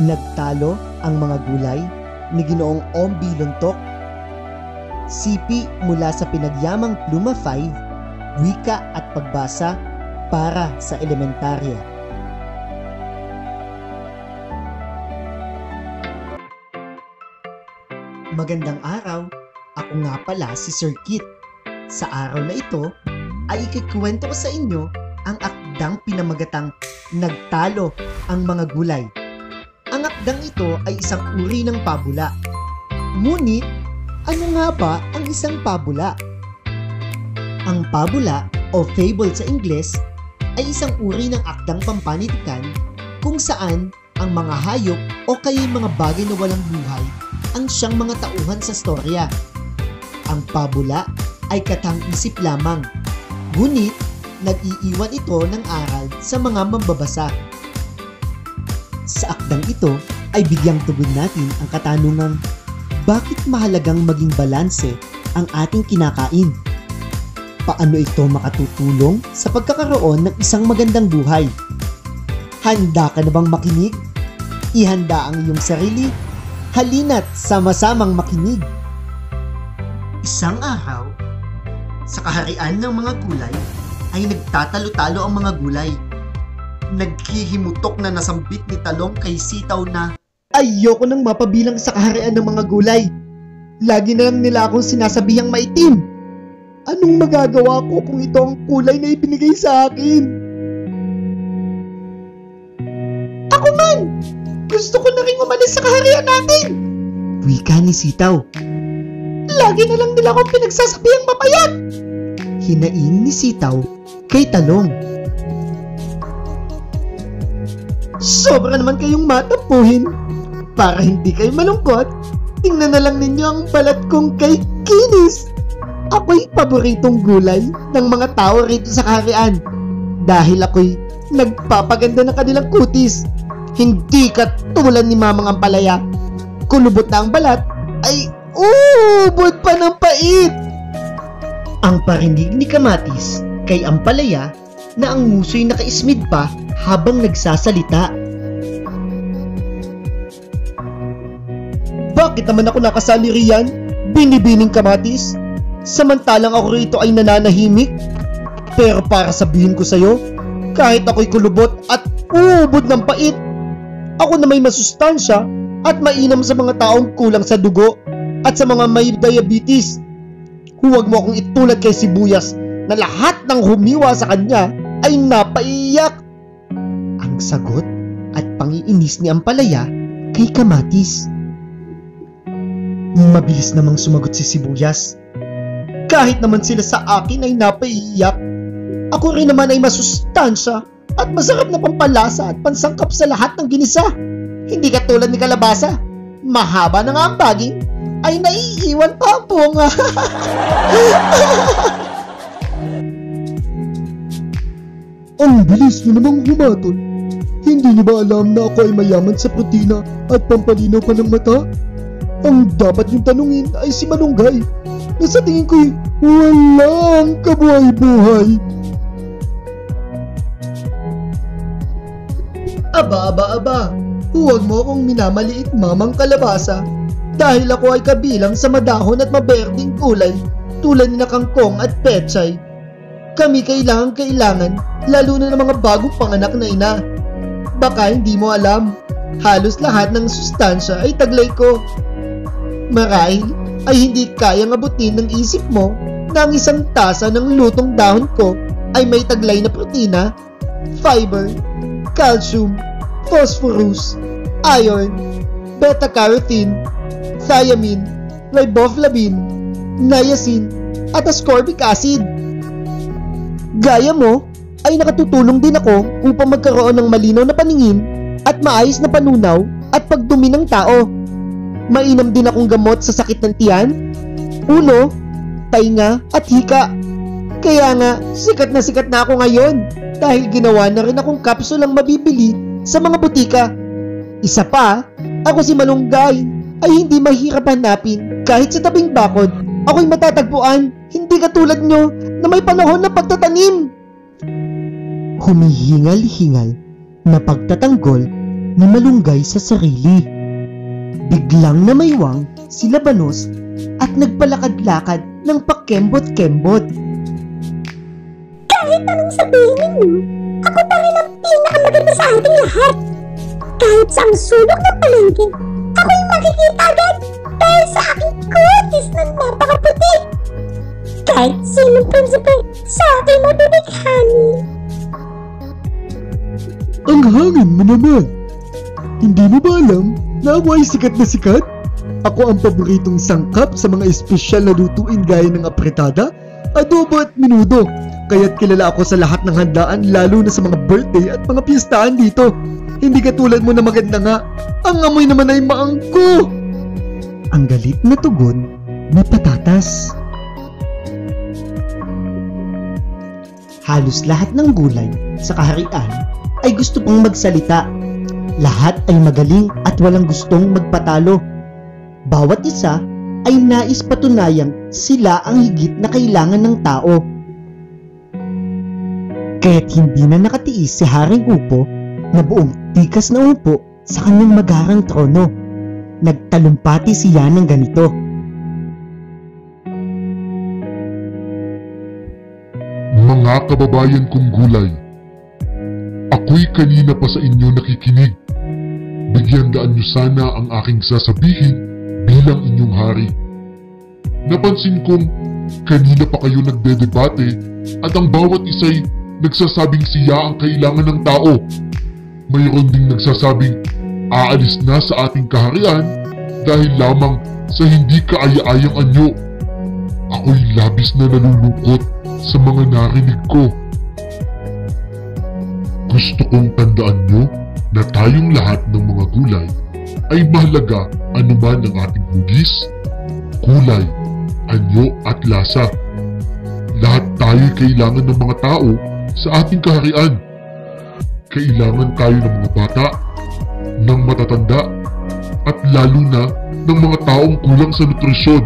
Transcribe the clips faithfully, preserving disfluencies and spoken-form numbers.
Nagtalo ang mga gulay ni Ginoong Om Bilontok. Sipi mula sa pinagyamang Pluma five, wika at pagbasa para sa elementarya. Magandang araw, ako nga pala si Sir Kit. Sa araw na ito ay ikikwento ko sa inyo ang akdang pinamagatang Nagtalo ang mga Gulay. Ang akdang ito ay isang uri ng pabula. Ngunit, ano nga ba ang isang pabula? Ang pabula o fable sa Ingles ay isang uri ng akdang pampanitikan kung saan ang mga hayop o kaya mga bagay na walang buhay ang siyang mga tauhan sa storya. Ang pabula ay katang-isip lamang, ngunit nag-iiwan ito ng aral sa mga mambabasa. Sa akdang ito ay bigyang tugon natin ang katanungang, bakit mahalagang maging balanse ang ating kinakain? Paano ito makatutulong sa pagkakaroon ng isang magandang buhay? Handa ka na bang makinig? Ihanda ang iyong sarili. Halina't sama-samang makinig. Isang araw, sa kaharian ng mga gulay, ay nagtatalo-talo ang mga gulay. Nagkihimutok na nasambit ni Talong kay Sitaw na, ayoko nang mapabilang sa kaharian ng mga gulay. Lagi na lang nila akong sinasabihang maitim. Anong magagawa ko kung ito ang kulay na ibinigay sa akin? Ako man! Gusto ko na rin umalis sa kaharian natin! Wika ni Sitaw. Lagi na lang nila akong pinagsasabihang mapayat! Hinaing ni Sitaw kay Talong. Sobra naman kayong matampuhin! Para hindi kayo malungkot, tingnan na lang ninyo ang balat kong kay Kinis! Ako'y paboritong gulay ng mga tao rito sa kaharian dahil ako'y nagpapaganda ng kanilang kutis. Hindi ka tulad ni Mamang Ampalaya. Kulubot na ang balat ay uubod pa ng pait. Ang parinig ni Kamatis kay Ampalaya na ang nguso'y nakaismid pa habang nagsasalita. Bakit naman ako nakasali riyan, binibining Kamatis? Samantalang ako rito ay nananahimik. Pero para sabihin ko sa'yo, kahit ako'y kulubot at uubod ng pait, ako na may masustansya at mainam sa mga taong kulang sa dugo at sa mga may diabetes. Huwag mo akong itulad kay Sibuyas na lahat ng humiwa sa kanya ay napaiyak. Ang sagot at pangiinis ni Ampalaya kay Kamatis. Mabilis namang sumagot si Sibuyas. Kahit naman sila sa akin ay napaiyak, ako rin naman ay masustansya at masarap na pampalasa at pansangkap sa lahat ng ginisa. Hindi katulad ni kalabasa, mahaba na nga ang baging ay naiiwan pa ang bunga. Ang bilis nyo namang humatol. Hindi nyo ba alam na ako ay mayaman sa protina at pampalinaw pa ng mata? Ang dapat yung tanungin ay si Manunggay na sa tingin ko'y walang kabuhay-buhay. Aba, aba, aba, huwag mo akong minamaliit, Mamang Kalabasa, dahil ako ay kabilang sa madahon at maberding kulay tulad na kangkong at pechay. Kami kailangan-kailangan, lalo na ng mga bagong panganak na ina. Baka hindi mo alam, halos lahat ng sustansya ay taglay ko. Marahil ay hindi kayang abutin ng isip mo na ang isang tasa ng lutong dahon ko ay may taglay na protina, fiber, calcium, phosphorus, iron, beta-carotene, thiamine, riboflavin, niacin, at ascorbic acid. Gaya mo, ay nakatutulong din ako upang magkaroon ng malinaw na paningin at maayos na panunaw at pagdumi ng tao. Mainam din akong gamot sa sakit ng tiyan, ulo, tainga, at hika. Kaya nga, sikat na sikat na ako ngayon dahil ginawa na rin akong kapsulang mabibili sa mga butika. Isa pa, ako si Manunggay ay hindi mahirap hanapin. Kahit sa tabing bakod, ako'y matatagpuan, hindi katulad nyo na may panahon na pagtatanim. Humihingal-hingal na pagtatanggol na malunggay sa sarili. Biglang namaywang si Labanos at nagpalakad-lakad ng pakembot-kembot. Kahit anong sabihin ninyo, ako pa rin ang pinakamaganda sa ating lahat. Kahit sa ang sulok ng palengke, ako'y makikita agad dahil sa aking kutis na napakaputi. Kahit sinong prinsipe sa aking mabibighani. Ang hangin mo naman! Hindi mo ba alam na ako ay sikat na sikat? Ako ang paboritong sangkap sa mga espesyal na lutuin gaya ng apretada, adobo at minudo. Kaya't kilala ako sa lahat ng handaan lalo na sa mga birthday at mga piyestahan dito. Hindi katulad mo na maganda nga, ang amoy naman ay maangko! Ang galit na tugon na patatas. Halos lahat ng gulay sa kaharian ay gusto pang magsalita. Lahat ay magaling at walang gustong magpatalo. Bawat isa ay nais patunayang sila ang higit na kailangan ng tao. Kaya't hindi na nakatiis si Haring Upo na buong tikas na upo sa kanyang magarang trono. Nagtalumpati siya ng ganito. Mga kababayan kong gulay, ako'y kanina pa sa inyo nakikinig. Bigyan daan niyo sana ang aking sasabihin bilang inyong hari. Napansin kong kanina pa kayo nagdedebate at ang bawat isa'y nagsasabing siya ang kailangan ng tao. Mayroon ding nagsasabing aalis na sa ating kaharian dahil lamang sa hindi kaaya-ayang anyo. Ako'y labis na nalulungkot sa mga narinig ko. Gusto kong tandaan nyo na tayong lahat ng mga gulay ay mahalaga anuman ang ating hugis, kulay, anyo at lasa. Lahat tayo'y kailangan ng mga tao sa ating kaharian. Kailangan tayo ng mga bata, ng matatanda, at lalo na ng mga taong kulang sa nutrisyon.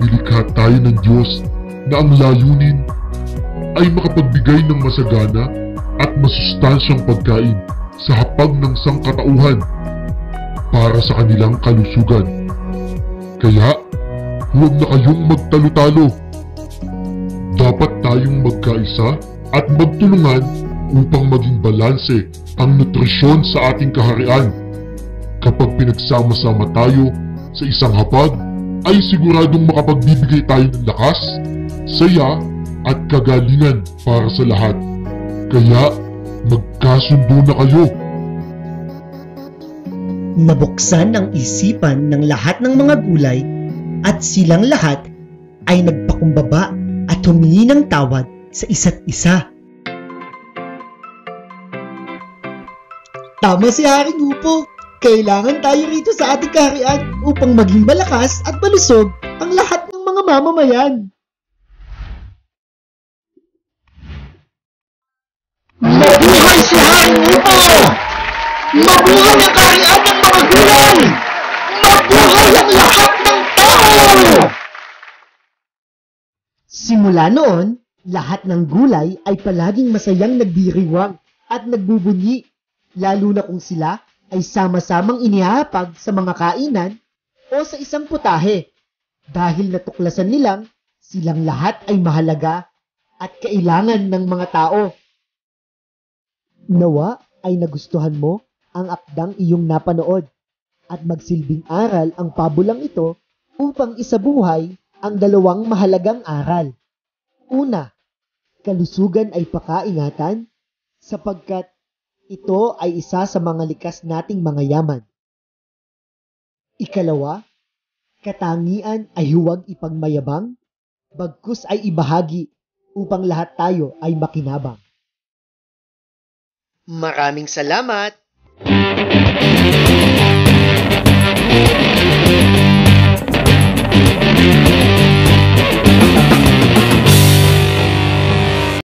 Nilikha tayo ng Diyos na ang layunin ay makapagbigay ng masagana at masustansyang pagkain sa hapag ng sangkatauhan para sa kanilang kalusugan. Kaya, huwag na kayong magtalo-talo. Dapat tayong magkaisa at magtulungan upang maging balanse ang nutrisyon sa ating kaharian. Kapag pinagsama-sama tayo sa isang hapag, ay siguradong makapagbibigay tayo ng lakas, saya at kagalingan para sa lahat. Kaya, magkasundo na kayo. Nabuksan ang isipan ng lahat ng mga gulay at silang lahat ay nagpakumbaba at humingi ng tawad sa isa't isa. Tama si Haring Upo, kailangan tayo rito sa ating kaharian upang maging malakas at malusog ang lahat ng mga mamamayan. Mabuhay si Haring Upo! Mabuhay ang kaharian ng mga gulay! Mabuhay ang lahat ng tao! Simula noon, lahat ng gulay ay palaging masayang nagdiriwang at nagbubunyi, lalo na kung sila ay sama-samang inihapag sa mga kainan o sa isang putahe, dahil natuklasan nilang silang lahat ay mahalaga at kailangan ng mga tao. Nawa ay nagustuhan mo ang akdang iyong napanood at magsilbing aral ang pabulang ito upang isabuhay ang dalawang mahalagang aral. Una, kalusugan ay pakaingatan sapagkat ito ay isa sa mga likas nating mga yaman. Ikalawa, katangian ay huwag ipagmayabang, bagkus ay ibahagi upang lahat tayo ay makinabang. Maraming salamat! Thank you.